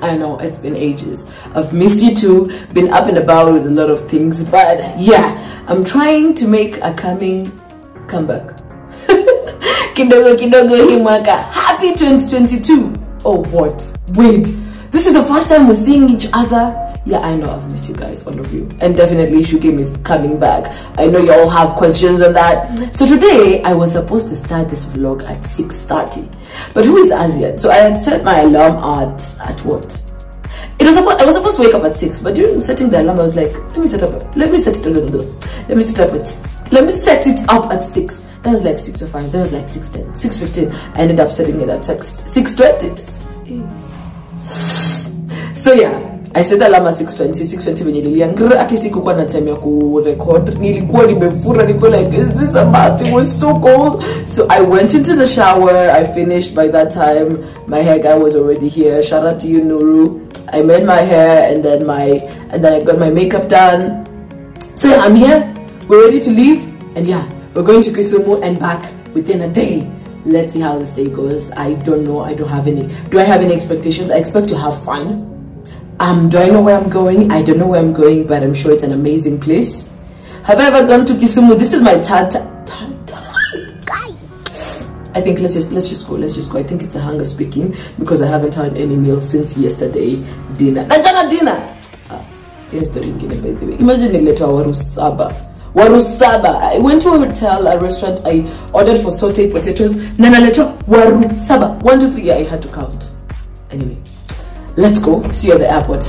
I know, it's been ages. I've missed you too, been up and about with a lot of things, but yeah, I'm trying to make a comeback. Kidogo kidogo hii mwaka. Happy 2022! Oh what? Wait, this is the first time we're seeing each other? Yeah, I know I've missed you guys, all of you. And definitely Shoe Game is coming back. I know you all have questions on that. So today, I was supposed to start this vlog at 6:30. But who is as yet? So I had set my alarm at what? I was supposed to wake up at 6, but during setting the alarm, I was like, let me set it up at 6. That was like 6:05, that was like 6:10, 6:15. I ended up setting it at 6:20. So yeah. I said the alarm at 6:20 when like, is this a must? It was so cold. So I went into the shower. I finished by that time. My hair guy was already here. Shout out to you, Nuru. I made my hair and then I got my makeup done. So yeah, I'm here. We're ready to leave. And yeah, we're going to Kisumu and back within a day. Let's see how this day goes. I don't know. I don't have any. Do I have any expectations? I expect to have fun. Do I know where I'm going? I don't know where I'm going, but I'm sure it's an amazing place. Have I ever gone to Kisumu? This is my third time. I think let's just go. I think it's a hunger speaking because I haven't had any meal since yesterday dinner. Najana dinner. Here's the ring, by the way. Imagine it later warusaba. I went to a hotel, a restaurant. I ordered for sauteed potatoes. Nana leto warusaba. 1, 2, 3. Yeah, I had to count. Anyway. Let's go. See you at the airport.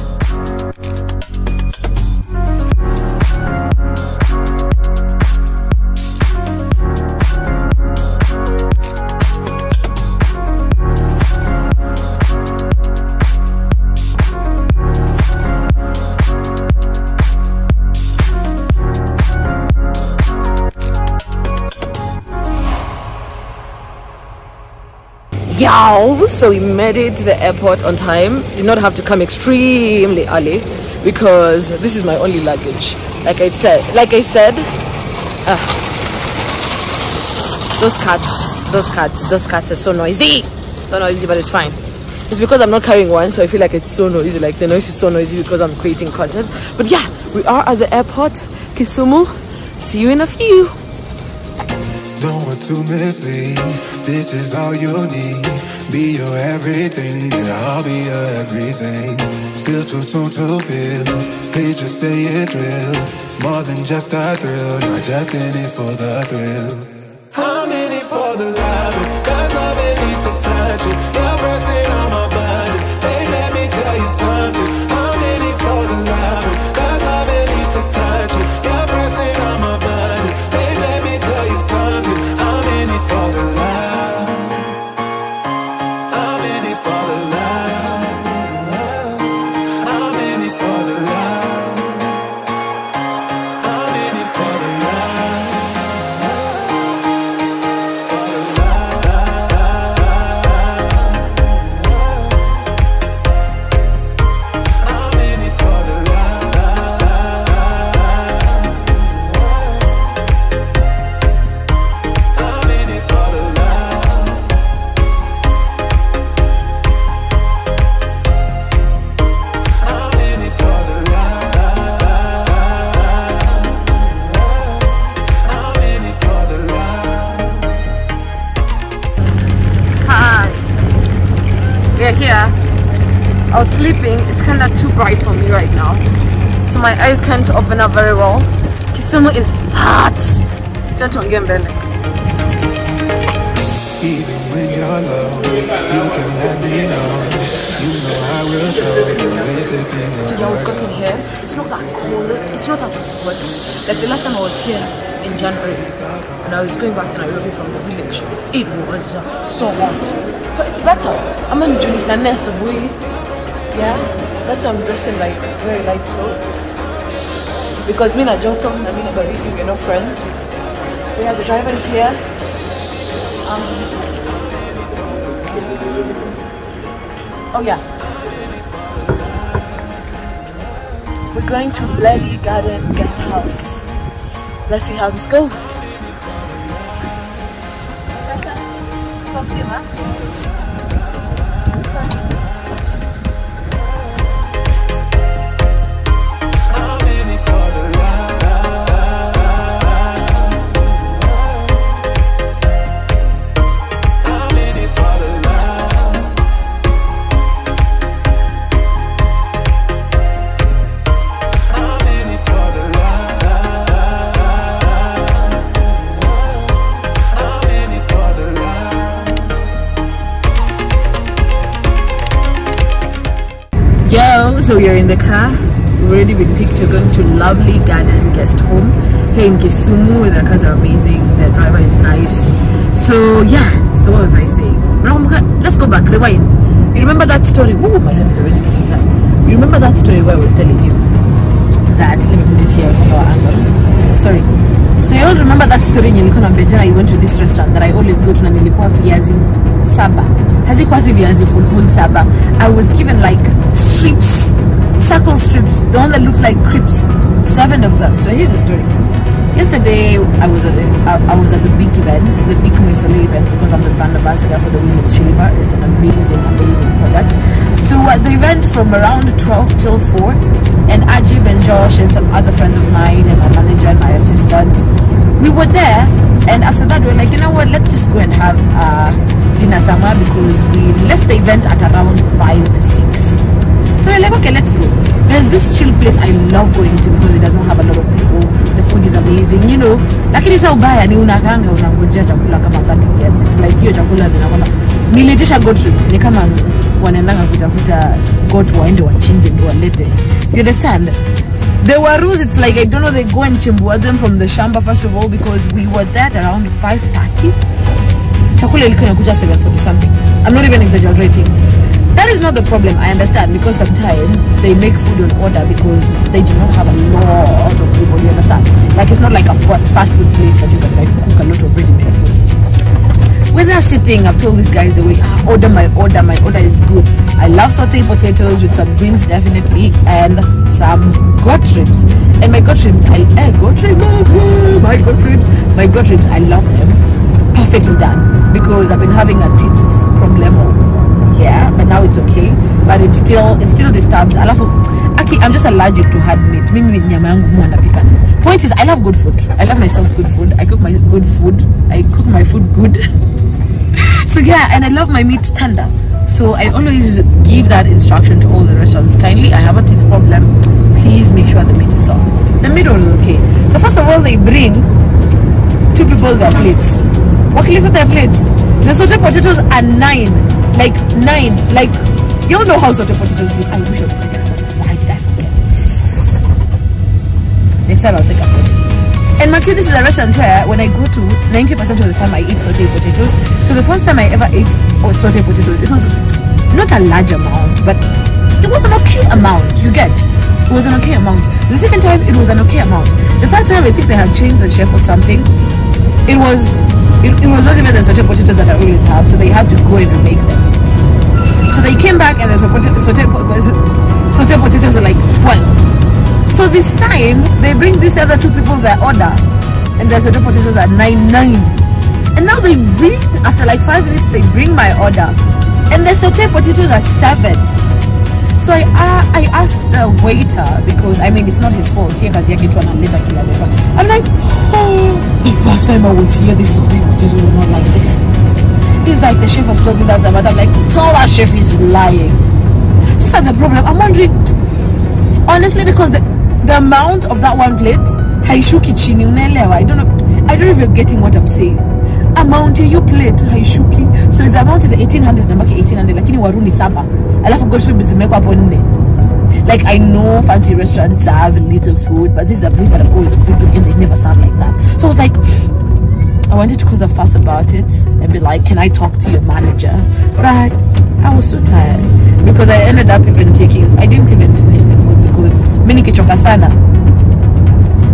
Yow! So we made it to the airport on time. Did not have to come extremely early because this is my only luggage. Like I said, those cats are so noisy, but it's fine. It's because I'm not carrying one, so I feel like it's so noisy. Like the noise is so noisy because I'm creating content. But yeah, we are at the airport, Kisumu. See you in a few. Don't want 2 minutes leave. This is all you need. Be your everything, yeah, I'll be your everything. Still too soon to feel. Please just say it's real. More than just a thrill, not just in it for the thrill. I'm in it for the love, cause love it needs to touch it. You're pressing on my body. Babe, let me tell you something. I'm in it for the love, cause love it needs to touch it. You're pressing on my body. Babe, let me tell you something. For the love, I'm in it for the love, I'm in it for the love, I'm in it for the love, for the love, I'm in it for the love. I was sleeping. It's kind of too bright for me right now, so my eyes can't open up very well. Kisumu is hot. Even when you're low, you can let me know. You know I will show you. So now we've gotten here. It's not that cold. It's not that hot. Like the last time I was here in January, and I was going back to Nairobi from the village, it was so hot. So it's better. I'm in Julisanne Subui. Yeah, that's why I'm dressed in like very light clothes. Because me and Jaka, and me and Girech, we're not friends. So yeah, the driver is here. Oh yeah. We're going to Lovely Garden Guest House. Let's see how this goes. So we are in the car. We've already been picked. We're going to Lovely Garden Guest Home here in Kisumu. The cars are amazing. The driver is nice. So yeah. So what was I saying? Let's go back. Rewind. You remember that story? Oh, my hand is already getting tired. You remember that story where I was telling you that? Let me put it here on our angle. Sorry. So you all remember that story? I went to this restaurant that I always go to. And I was given like strips. Circle strips, the one that look like crisps, 7 of them. So here's the story. Yesterday, I was at the big event, the big Missole event, because I'm the brand ambassador for the women's shaver. It's an amazing, amazing product. So at the event from around 12 till 4, and Ajib and Josh and some other friends of mine and my manager and my assistant, we were there. And after that, we were like, you know what, let's just go and have dinner somewhere, because we left the event at around 5, 6. So we're like, okay, let's go. There's this chill place I love going to because it does not have a lot of people. The food is amazing, you know. Like it is how bad ni unakanga unangojea chakula kama 30 years. It's like hiyo chakula ninaona. Nilitisha go trips ni kama wanaendanga kutafuta goat waende wachinje ndio walete. You understand? There were rules. It's like I don't know, they go and chimbua them from the shamba first of all, because we were there at around 5:30. Chakula ilikuwa inakuja 7:40 something. I'm not even exaggerating. That is not the problem, I understand, because sometimes they make food on order because they do not have a lot of people, you understand? Like, it's not like a fast food place that you can like cook a lot of ready-made food. When they're sitting, I've told these guys the way, my order is good. I love sauteed potatoes with some greens, definitely, and some goat ribs. And my goat ribs, my goat ribs, I love them. Perfectly done, because I've been having a teeth problem. Yeah, but now it's okay, but it still disturbs. I'm just allergic to hard meat. Point is, I love good food. I love myself good food. I cook my good food. I cook my food good. So yeah, and I love my meat tender. So I always give that instruction to all the restaurants. Kindly, I have a teeth problem. Please make sure the meat is soft. The meat is okay. So first of all, they bring 2 people their plates. What plates are their plates? The sauteed potatoes are 9. Like, you all know how sauteed potatoes look. I wish I could forget about it. Why did I forget? Next time I'll take a photo. And mind you, this is a restaurant here. When I go to, 90% of the time I eat sauteed potatoes. So the first time I ever ate sauteed potatoes, it was not a large amount, but it was an okay amount. You get? It was an okay amount. The second time, it was an okay amount. The third time, I think they had changed the chef or something. It was not even the sauteed potatoes that I always have, so they had to go and remake them. So they came back and the sauteed potatoes are like 12. So this time, they bring these other 2 people their order, and the sauteed potatoes are 9. And now they bring, after like 5 minutes, they bring my order, and the sauteed potatoes are 7. So I asked the waiter, because I mean, it's not his fault. I'm like, oh, the first time I was here, this sauteed potatoes were not like this. He's like, the chef has told me that's the matter. I'm like, tell that chef is lying. So that's the problem. I'm wondering, honestly, because the amount of that one plate, I don't know if you're getting what I'm saying. Amount your plate haishuki, so the amount is 1800 na mbaki 1800, lakini waruni 7 alafu go shop zimekwa hapo 4. Like, I know fancy restaurants serve little food, but this is a place that I'm always good to, and they never serve like that. So I was like, I wanted to cause a fuss about it and be like, can I talk to your manager? But I was so tired, because I ended up even I didn't even finish the food, because mimi nikichoka sana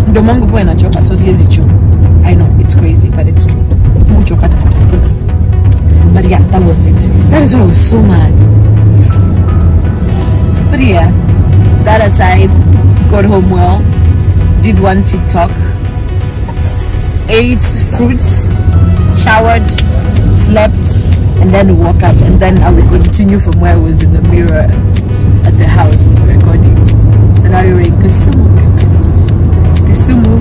ndio mungu pia anachoka, so siwezi chu. I know it's crazy, but it's true. But yeah, that was it. That is why I was so mad. But yeah, that aside, got home well, did one TikTok, ate fruits, showered, slept. and then walk up, and then I will continue from where I was in the mirror at the house recording. So now we're in Kisumu. Kisumu,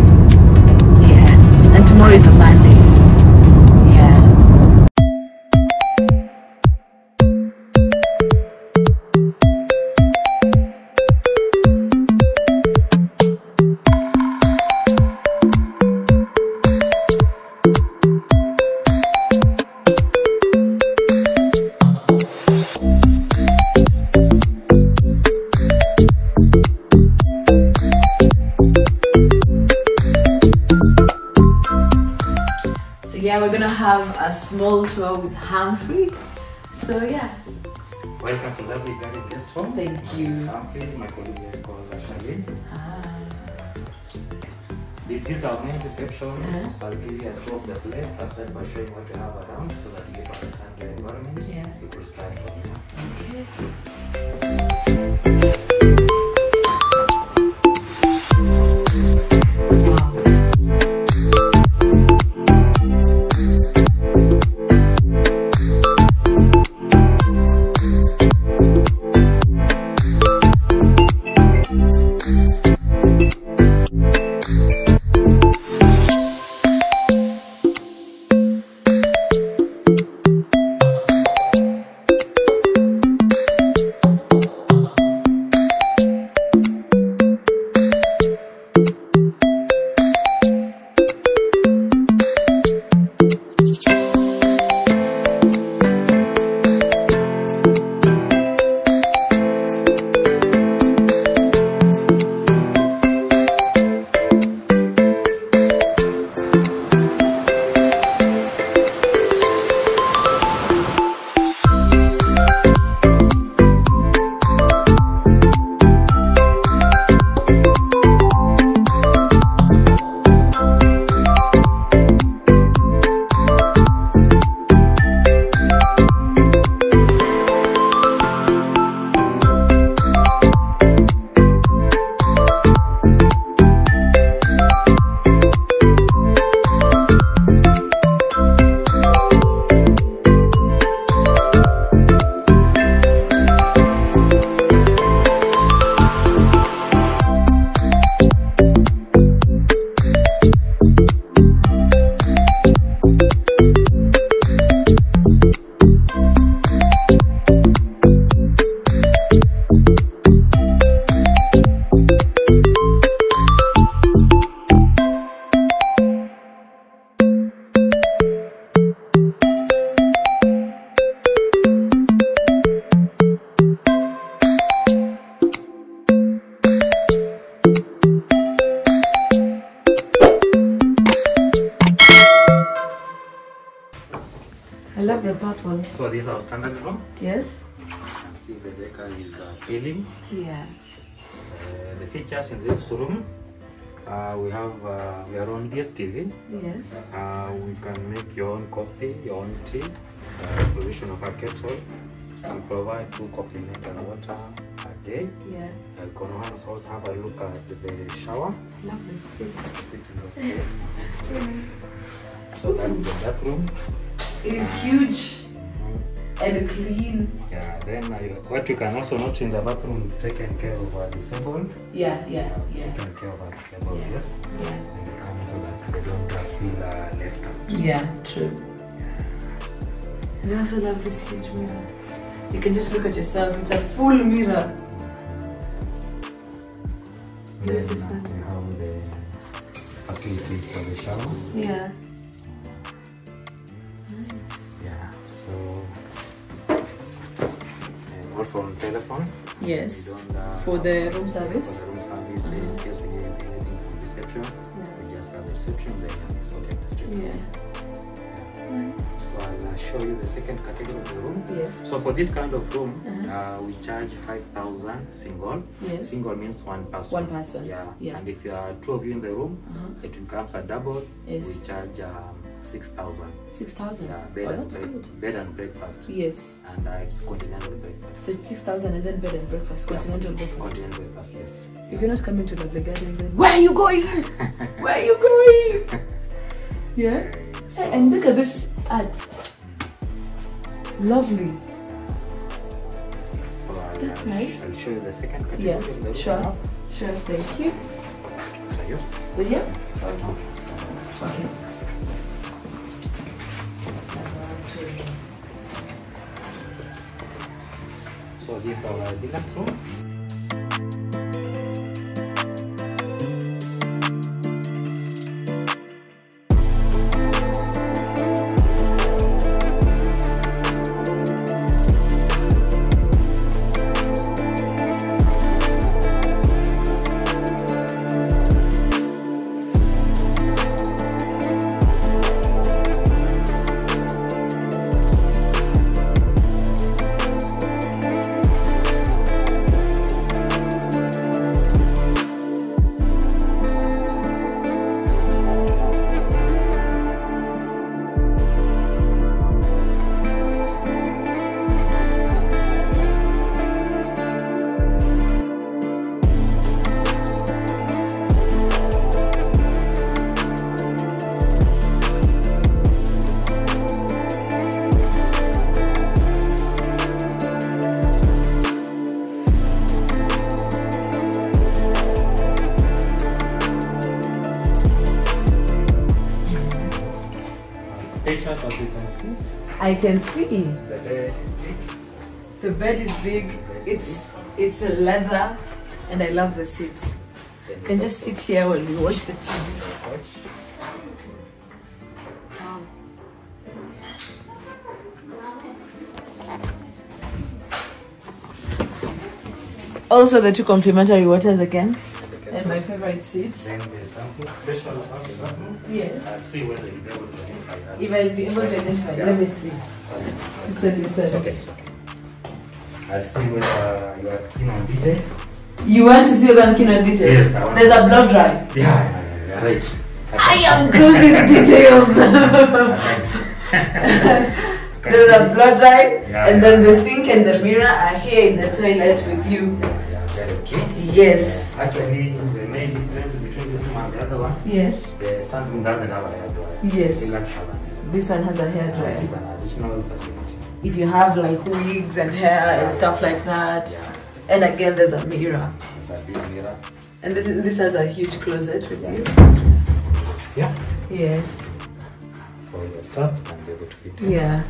yeah. And tomorrow is a Monday. We're gonna have a small tour with Humphrey. So yeah. Welcome to Lovely Garden Guest Home. Thank you. Humphrey, my colleague is called Rashali. This is our main reception, so I'll give you a tour of the place. I'll start by showing what we have around so that you understand the environment. Yeah. You will start from here. Okay. So this is our standard room. Yes. See, the decor is peeling. Yeah. The features in this room, we have your own DSTV. Yes. We can make your own coffee, your own tea. Provision of a kettle. We provide 2 coffee milk and water a day. Yeah. You can also have a look at the shower. I love the seat. The seat is okay. Yeah. So that is the bathroom. It is huge and clean. Yeah, then what you can also note in the bathroom, taken care of a disabled. Yeah, yeah, yeah. Taken care of a disabled, yeah. Yes. Yeah. And they come to that, they don't feel left out. Yeah, true. Yeah. And I also love this huge mirror. You can just look at yourself, it's a full mirror. Then we have the facilities for the shower. Yeah. Also on telephone. Yes. For the room service. For the room service, in case you need anything from reception, we just have reception there and sort of the street. Yeah. It's nice. So I'll show you the second category of the room. Yes. So for this kind of room, we charge 5,000 single. Yes. Single means one person. One person. Yeah. Yeah. And if you are 2 of you in the room, it becomes a double. Yes. We charge 6,000. 6,000? Yeah, bed and breakfast. Yes. And it's continental breakfast. So it's 6,000 and then bed and breakfast, continental breakfast. Continental breakfast, yes. If you're not coming to Lovely Garden, then where are you going? Where are you going? Yeah? So, and look at this art. Lovely. So that's nice. I'll show you the second category. Yeah, sure. Sure, thank you. Thank you. Will you? Okay. So this is our deluxe room. I can see. The bed is big. The bed is big. It's a leather, and I love the seat. You can just sit here while we watch the TV. Wow. Also, the two complimentary waters again, and my favorite seat. Then there's something special about the bathroom. Yes. I'll see whether you'll be able to identify that. If I'll be able to identify, yeah. Let me see. Listen. It's okay, it's okay. I'll see whether you are keen on details. You want to see whether I'm keen on details? Yes, I want. There's a blow dry. Yeah, right. I am good with details. There's a blow dry, and then the sink and the mirror are here in the toilet with you. Yes. Actually, the main difference between this one and the other one. Yes. The standing doesn't have a hair dryer. Yes. This one has a hair dryer. It's an additional facility. If you have like wigs and hair and stuff like that. Yeah. And again, there's a mirror. It's a big mirror. And this has a huge closet with you. Yeah. Yes. For your stuff and be able to fit in. Yeah.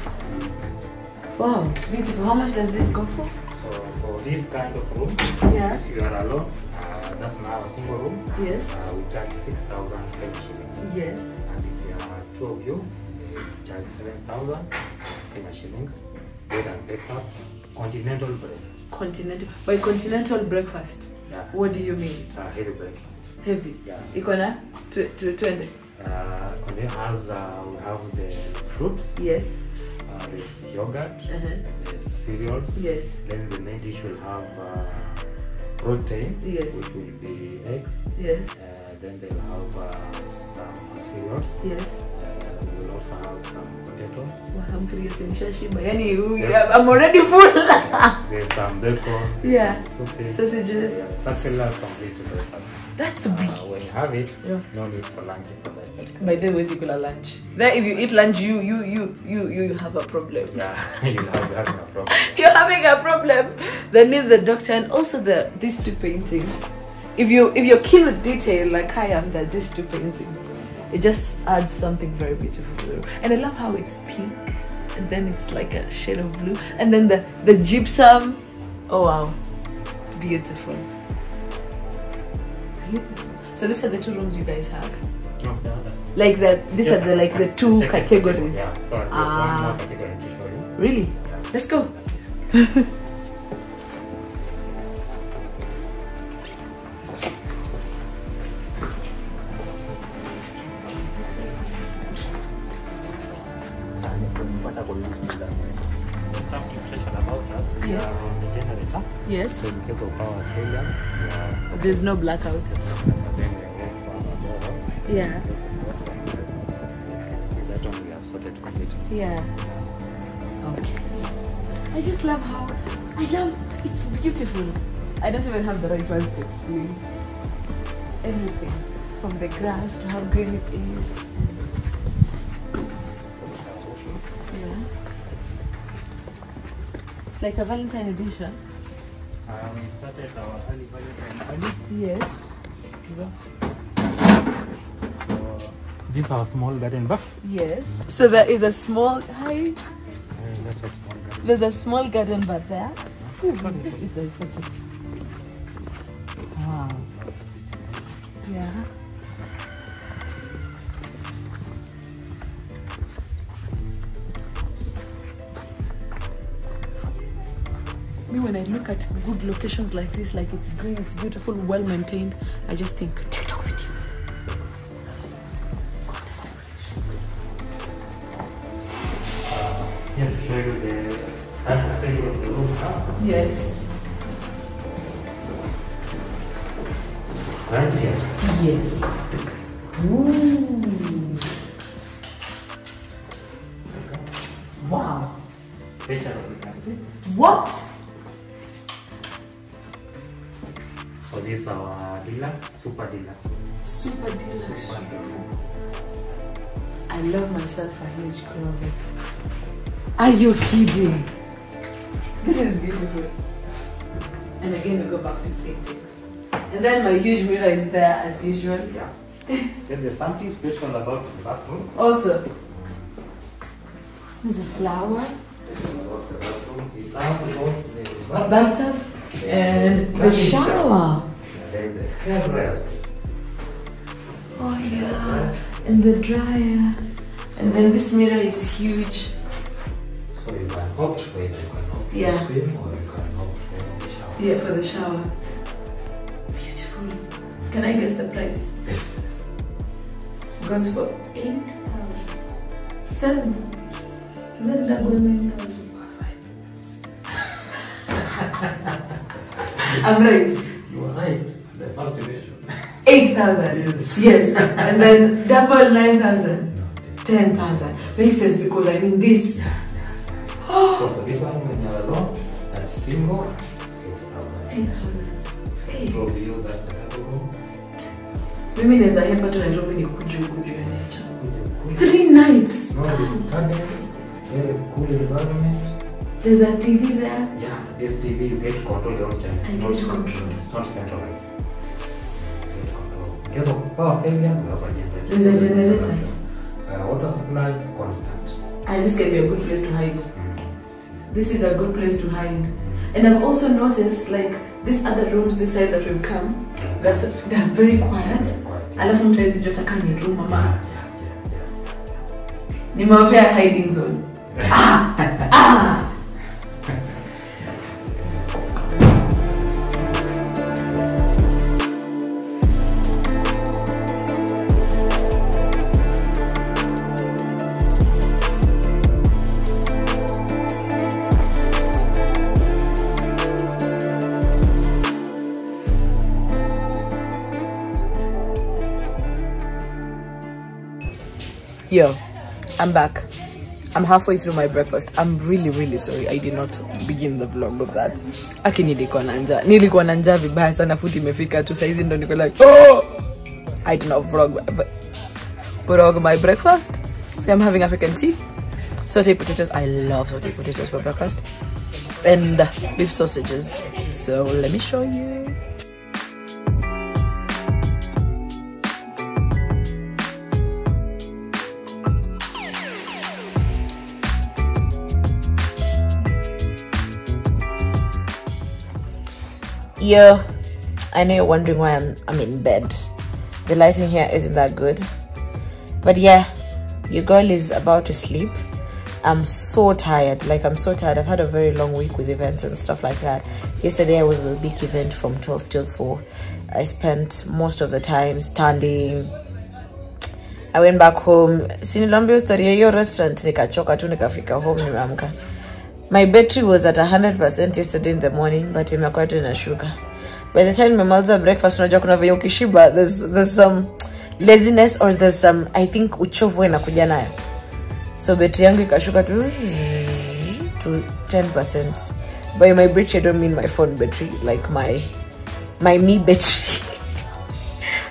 Wow, beautiful. How much does this go for? So for this kind of room, if you are alone, that's now a single room. Yes. We charge 6,000 shillings. Yes. And if you are two of you, we charge 7,000 shillings. Bed and breakfast, continental breakfast. Continental. By continental breakfast, what do you mean? It's a heavy breakfast. Heavy. Yeah. Ikona to we have the fruits. Yes. There's yogurt, there's cereals, yes. Then the main dish will have protein, yes. Which will be eggs, yes. Then they'll have some cereals, yes. We'll also have some potatoes. I'm already full! There's some bacon, sausages. Yeah, that's big. When you have it, no need for lunch. By the way, you could have lunch. Then if you eat lunch, you have a problem. Yeah, you're having a problem. You're having a problem. Then there's the doctor and also these two paintings. If you're keen with detail like I am, these two paintings, it just adds something very beautiful to the room. And I love how it's pink, and then it's like a shade of blue, and then the gypsum. Oh wow, beautiful. So these are the two rooms you guys have. No, that's like that. These are the like the two categories. Yeah, sorry, there's one more category to show you. Really? Yeah. Let's go. Yes. So in case of power failure, there's no blackout. Yeah. That one we have sorted completely. Yeah. Okay. I just love how it's beautiful. I don't even have the right words to explain everything, from the grass to how green it is. Yeah. It's like a Valentine edition. We started our early Valentine party. Yes. So, this is our small garden back. Yes. So there is a small... Hi. That's a small garden. There's a small garden back there. It's okay. Wow. Yeah. Me, when I look at good locations like this, like it's green, it's beautiful, well maintained, I just think TikTok videos. Content creation. Here to show you the architecture of the rooftop. Yes. Right here? Yes. Ooh. Wow. Special of the castle. What? So this is our deluxe, super deluxe. Super deluxe. Super deluxe. I love myself a huge closet. Are you kidding? This is beautiful. And again, we go back to paintings. And then my huge mirror is there as usual. Yeah. Then there's something special about the bathroom. Also, there's a flower. Special about the bathroom. The flower, the bathtub. And the shower. Oh yeah, and the dryer. And then this mirror is huge. So you can opt for it, you can opt for the swim, or you can opt for the shower. Yeah, for the shower. Beautiful. Can I guess the price? Yes. It goes for 8,000. 7. Not double 9,000. I'm right. You are right. The first division. 8,000. Yes. And then double 9,000. 10,000. Makes sense because I mean this. So for this one, when you're alone, I'm single, 8,000. 8,000. Probably you, that's the room. Mimi naweza hapa tu Nairobi ni kuju ya nature. 3 nights. No, this is 2 nights. Very cool environment. There's a TV there? Yeah, this TV, you get control your channel. It's not control. It's not centralized. You get control. Because of power failure, there's a generator. Water supply, constant. And this can be a good place to hide. This is a good place to hide. And I've also noticed, like, these other rooms, this side that we've come, they're very quiet. I love you Jota can room, Mama. Yeah. Nimawapea hiding zone. Ah! Ah! Yo, I'm back. I'm halfway through my breakfast. I'm really sorry I did not begin the vlog of that. Aki nilikuwa nanja vibaya sana futi imefika tu saizi ndo niko like oh! I did not vlog my breakfast. So I'm having African tea. Sauteed potatoes. I love sauteed potatoes for breakfast. And beef sausages. So let me show you. Yo, I know you're wondering why I'm in bed. The lighting here isn't that good, but yeah, your girl is about to sleep. I'm so tired, like I'm so tired. I've had a very long week with events and stuff like that. Yesterday I was at a big event from 12 till 4. I spent most of the time standing. I went back home. My battery was at 100% yesterday in the morning, but imekuwa tu na sugar. By the time nimemaliza breakfast, unajua kuna vile ukishiba, there's some laziness or there's some, I think, uchovu inakuja nayo. So battery yangu ikashuka to 10%. By my battery, I don't mean my phone battery, like my me battery.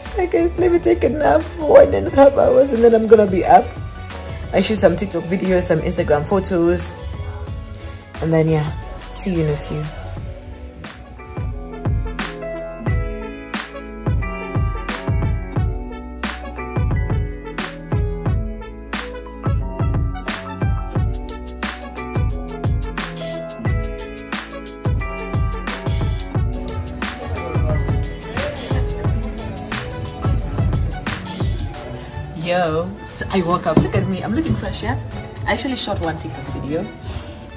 So I guess maybe take a nap for 1.5 hours and then I'm gonna be up. I shoot some TikTok videos, some Instagram photos. And then yeah, See you in a few. Yo, so I woke up. Look at me, I'm looking fresh, yeah? I actually shot one TikTok video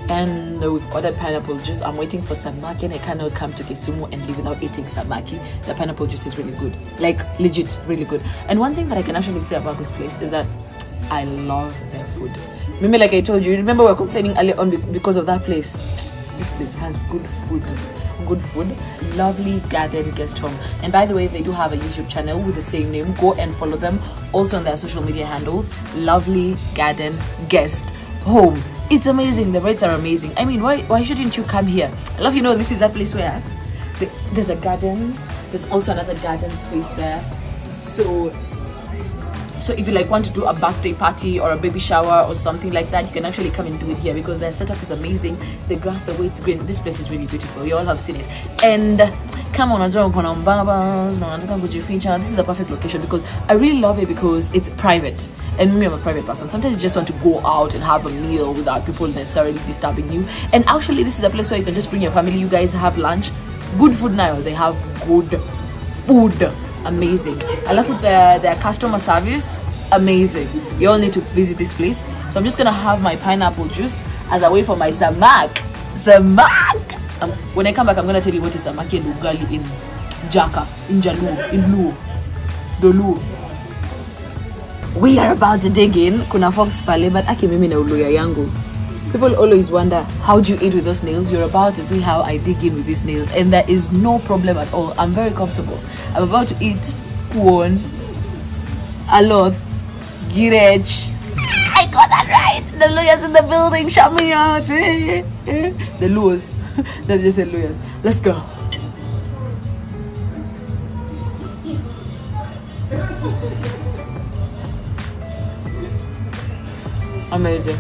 and we've ordered pineapple juice. I'm waiting for samaki and I cannot come to Kisumu and live without eating samaki. The pineapple juice is really good, like legit, really good. And one thing that I can actually say about this place is that I love their food. Maybe like I told you, remember we were complaining earlier on because of that place. This place has good food. Good food. Lovely Garden Guest Home. And by the way, they do have a YouTube channel with the same name. Go and follow them. Also on their social media handles, Lovely Garden Guest Home. It's amazing. The rates are amazing. I mean, why shouldn't you come here? I love, you know, this is that place where there's a garden. There's also another garden space there. So if you like want to do a birthday party or a baby shower or something like that, you can actually come and do it here because their setup is amazing. The grass, the way it's green, this place is really beautiful. You all have seen it. And come on, this is the perfect location because I really love it because it's private. And me, I'm a private person. Sometimes you just want to go out and have a meal without people necessarily disturbing you. And actually, this is a place where you can just bring your family. You guys have lunch. Good food now. They have good food. Amazing. I love their customer service. Amazing. You all need to visit this place. So I'm just gonna have my pineapple juice as I wait for my samaki. When I come back, I'm gonna tell you what is samaki and ugali in Jaka, in Jalum, in Luo, the Luo. We are about to dig in. Kuna fox pale, but aki mimi na uloya yangu. People always wonder, how do you eat with those nails? You're about to see how I dig in with these nails. And there is no problem at all. I'm very comfortable. I'm about to eat Puon, Aloth, Girech. I got that right. The lawyers in the building, shout me out. The Luos. That's just the lawyers. Let's go. Amazing.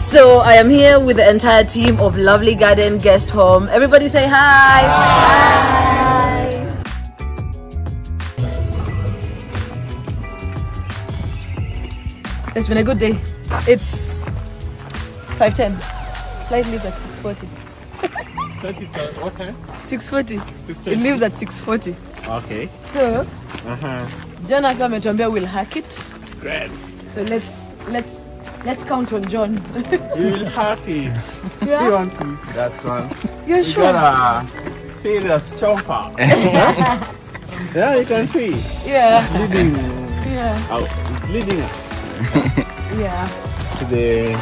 So I am here with the entire team of Lovely Garden Guest Home. Everybody say hi. Hi. Hi. It's been a good day. It's 5:10. Flight leaves at 6:40. What time? 6:40. It leaves at 6:40. Okay. So. John Akametombe will hack it. Great. So let's count on John. You will hack it. Yeah? You want to eat that one. You're sure? You got a serious chopper. Yeah, you can see. Yeah. It's leading. Yeah. It's leading us. Yeah. To the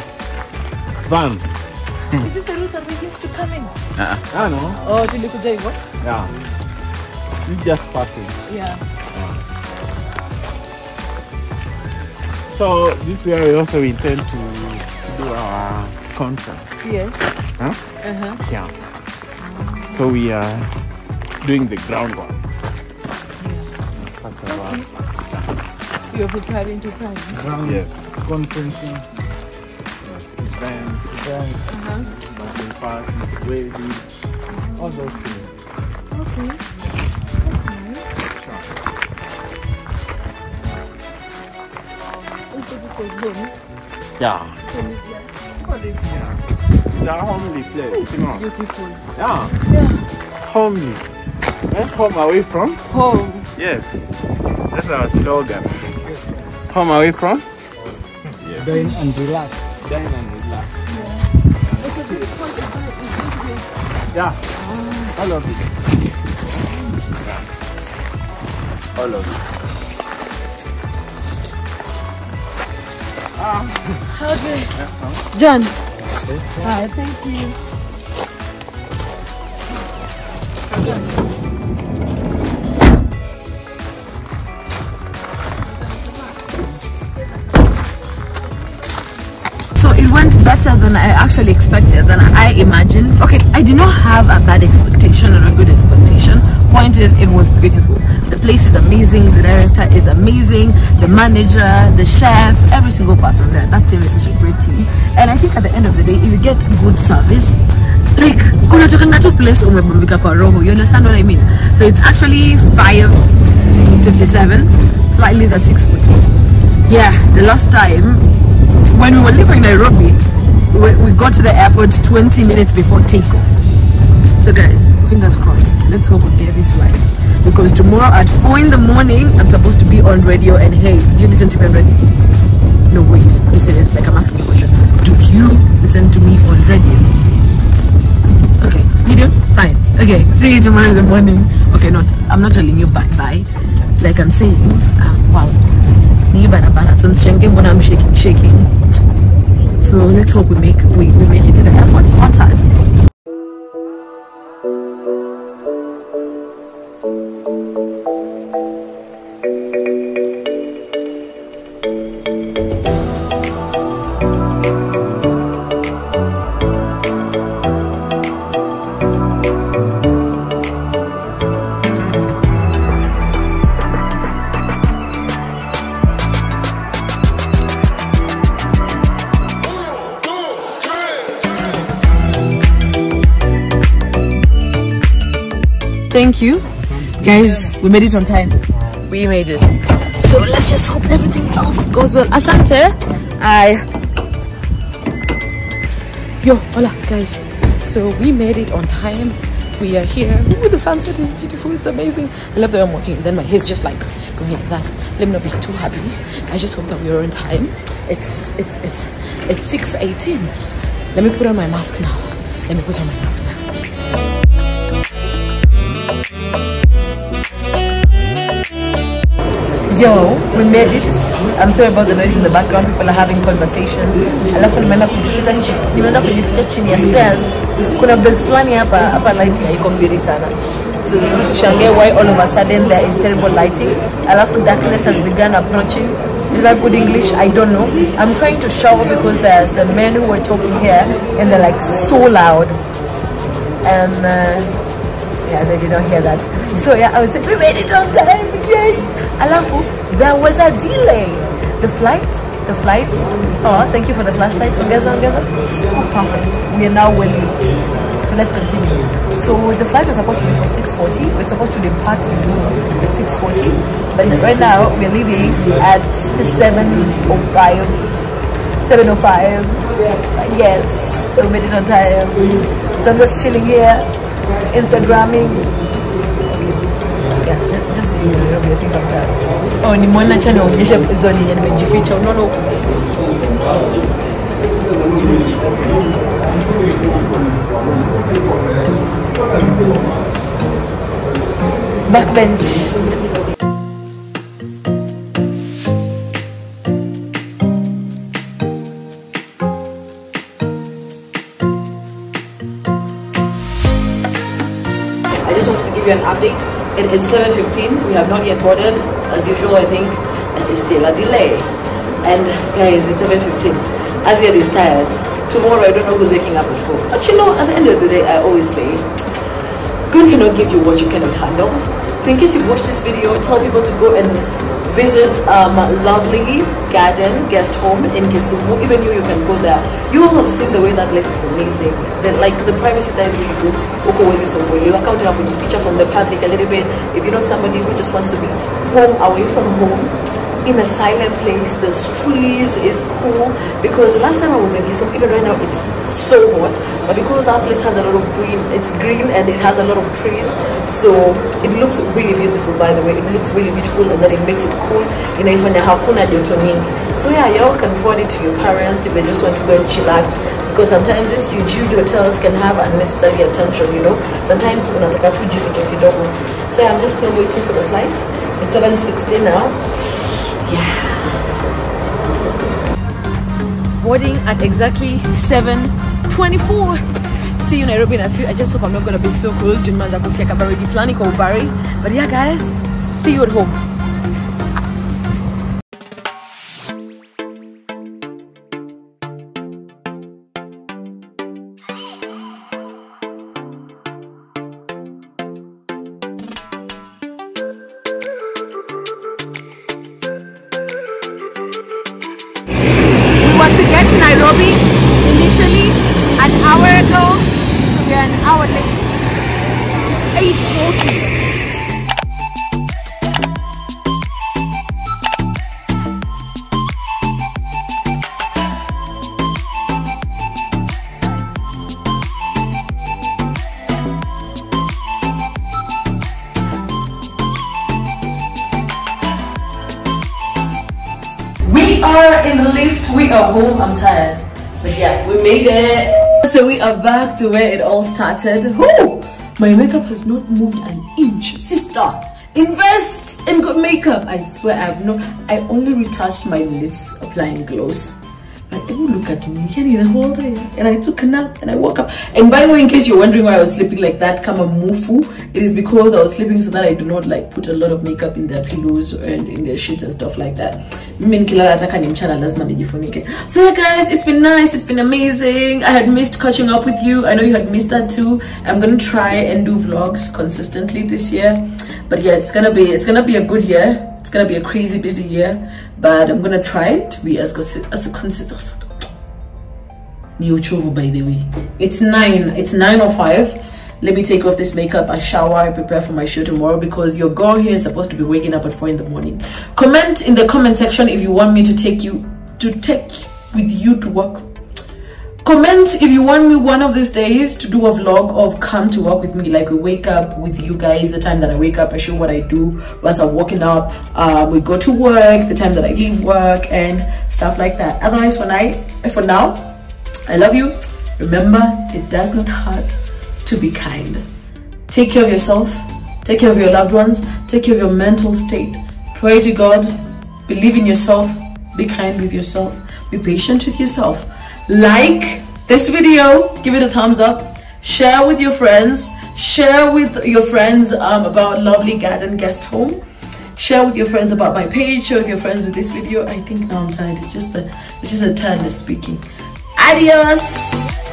van. Is this the route that we used to come in? I know. Oh, to look at what? Yeah. We just party. Yeah. So this year we also intend to do our concert. Yes. Huh? Yeah. So we are doing the groundwork. Yeah. Okay. You're preparing to plan. Ground, yes. Conferencing. Yes. Events. Nothing fast, waving, all those things. Okay. Yeah. They are homely place. Beautiful. Yeah. Homely. That's home away from? Home. Yes. That's our slogan. Home away from? Yes. Dine and relax. Dine and relax. Yeah. Okay, so it's called the. Yeah. All of it. All of it. How do you... John. Hi, thank you. John. better than I actually expected, than I imagined. Okay, I did not have a bad expectation or a good expectation. Point is, it was beautiful. The place is amazing, the director is amazing, the manager, the chef, every single person there. That team is such a great team. And I think at the end of the day, if you get good service, like, you understand what I mean? So it's actually 5:57, flight leaves at 6:40. Yeah, the last time, when we were leaving Nairobi, we got to the airport 20 minutes before takeoff. So guys, fingers crossed, let's hope we get this right, because tomorrow at 4 in the morning I'm supposed to be on radio. And hey, do you listen to me on radio? No, wait, I'm serious, like, I'm asking you a question. Do you listen to me on radio? Okay, you do? Fine. Okay, see you tomorrow in the morning. Okay, not, I'm not telling you bye bye, like I'm saying, wow, so I'm shaking. So let's hope we make it to the airport on time. Thank you. Guys, we made it on time. We made it. So let's just hope everything else goes well. Asante. Yo, hola guys. So we made it on time. We are here. Ooh, the sunset is beautiful. It's amazing. I love that I'm walking. Then my hair's just like going like that. Let me not be too happy. I just hope that we are on time. It's 6:18. Let me put on my mask now. Yo, we made it. I'm sorry about the noise in the background. People are having conversations. Alafu nimeenda kujificha chini ya stairs. Kuna base flani hapa lighting haiko vizuri sana. So usishangae why all of a sudden there is terrible lighting. Alafu darkness has begun approaching. Is that good English? I don't know. I'm trying to shout because there are some men who were talking here and they're like so loud. Yeah, they did not hear that. So yeah, I was like, we made it on time, yay! Alafu, there was a delay. The flight. Oh, thank you for the flashlight. Ongeza. Oh, perfect. We are now well lit. So let's continue. So the flight was supposed to be for 6:40. We're supposed to depart Kisumu at 6:40, but right now we're leaving at 7:05. 7:05. Yes. So we made it on time. So I'm just chilling here. Instagramming. Yeah, just a little bit of that. Oh, ni mwana chana unyesha zoni yenye nimejificha. Unaona? Backbench. An update. It is 7:15. We have not yet boarded as usual, I think, and it's still a delay. And guys, it's 7:15. Azir is tired. Tomorrow I don't know who's waking up at 4. But you know, at the end of the day, I always say God cannot give you what you cannot handle. So in case you've watched this video, tell people to go and visit Lovely Garden Guest Home in Kisumu. Even you can go there. You all have seen the way that place is amazing. That, like, the privacy that is really good. You work out when you feature from the public a little bit. If you know somebody who just wants to be home, away from home, in a silent place, there's trees, is cool. Because last time I was in Kisumu, even right now it's so hot. But because that place has a lot of green, it's green and it has a lot of trees. So it looks really beautiful, by the way. It looks really beautiful, and then it makes it cool. You know, even hakuna joto mingi. So yeah, y'all can forward it to your parents if they just want to go and chillax. Because sometimes these huge hotels can have unnecessary attention, you know. Sometimes you take a kidogo. So yeah, I'm just still waiting for the flight. It's 7:16 now. Yeah. Boarding at exactly 7:24. See you in Nairobi in a few. I just hope I'm not gonna be so cold. But yeah, guys, see you at home. We are in the lift. We are home. I'm tired. But yeah, we made it. So we are back to where it all started. Woo! My makeup has not moved an inch. Sister, invest in good makeup. I swear I only retouched my lips applying gloss. But everyone looked at me the whole day. And I took a nap and I woke up. And by the way, in case you're wondering why I was sleeping like that, kama mufu, it is because I was sleeping so that I do not like put a lot of makeup in their pillows and in their sheets and stuff like that. So yeah guys, it's been nice, it's been amazing. I had missed catching up with you. I know you had missed that too. I'm gonna try and do vlogs consistently this year. But yeah, it's gonna be a good year. It's gonna be a crazy busy year, but I'm gonna try to be as consistent. Uchovu, by the way. It's 9:05. Let me take off this makeup, I shower, I prepare for my show tomorrow because your girl here is supposed to be waking up at 4 in the morning. Comment in the comment section if you want me to take with you to work. Comment if you want me one of these days to do a vlog of come to work with me, like we wake up with you guys, the time that I wake up, I show what I do once I'm waking up, we go to work, the time that I leave work and stuff like that. Otherwise for now, I love you. Remember, it does not hurt to be kind. Take care of yourself, take care of your loved ones, take care of your mental state. Pray to God, believe in yourself, be kind with yourself, be patient with yourself. Like this video, give it a thumbs up, share with your friends, about Lovely Garden Guest Home, share with your friends about my page, share with your friends with this video. I think now I'm tired, it's just a tiredness speaking. Adios.